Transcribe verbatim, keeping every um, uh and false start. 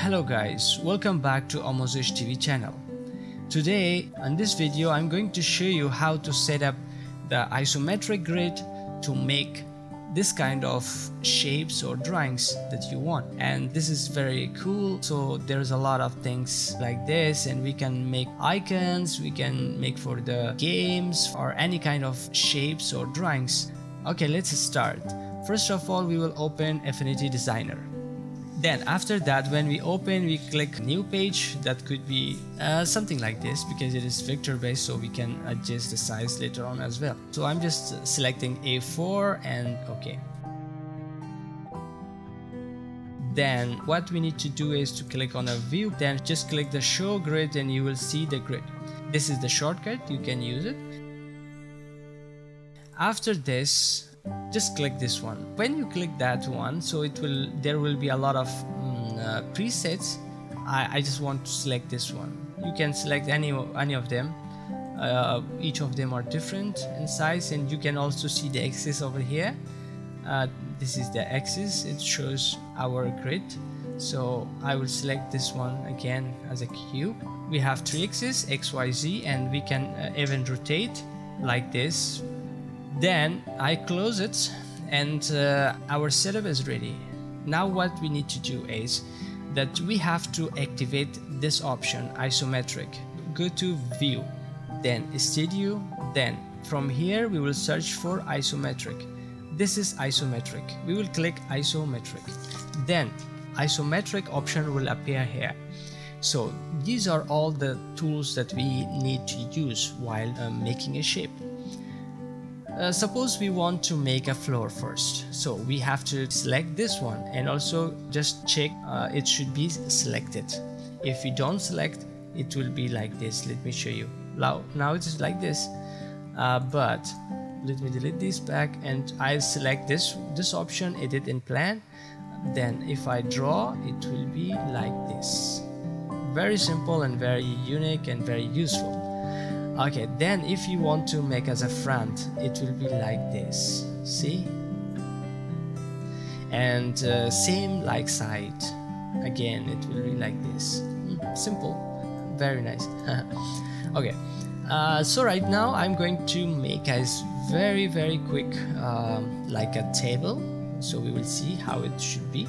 Hello guys, welcome back to Amozush T V channel. Today on this video I'm going to show you how to set up the isometric grid to make this kind of shapes or drawings that you want, and this is very cool. So there's a lot of things like this, and we can make icons, we can make for the games or any kind of shapes or drawings. Okay, let's start. First of all, we will open Affinity Designer. Then after that, when we open, we click new page. That could be uh, something like this, because it is vector based, so we can adjust the size later on as well. So I'm just selecting A four and okay. Then what we need to do is to click on a view, then just click the show grid and you will see the grid. This is the shortcut, you can use it. After this, just click this one. When you click that one, so it will there will be a lot of um, uh, presets. I, I just want to select this one. You can select any any of them. Uh, each of them are different in size, and you can also see the axis over here. Uh, this is the axis, it shows our grid. So I will select this one again as a cube. We have three axes, X, Y, Z, and we can uh, even rotate like this. Then I close it, and uh, our setup is ready. Now what we need to do is that we have to activate this option, isometric. Go to view, then studio, then from here we will search for isometric. This is isometric. We will click isometric. Then isometric option will appear here. So these are all the tools that we need to use while uh, making a shape. Uh, suppose we want to make a floor first, so we have to select this one, and also just check uh, it should be selected. If you don't select, it will be like this. Let me show you. Now, now it is like this, uh, but let me delete this back, and I'll select this this option, edit and plan. Then if I draw, it will be like this. Very simple and very unique and very useful. Okay, then if you want to make as a front, it will be like this, see? And uh, same like side, again it will be like this. Simple, very nice. Okay, uh, so right now I'm going to make a very very quick um, like a table, so we will see how it should be.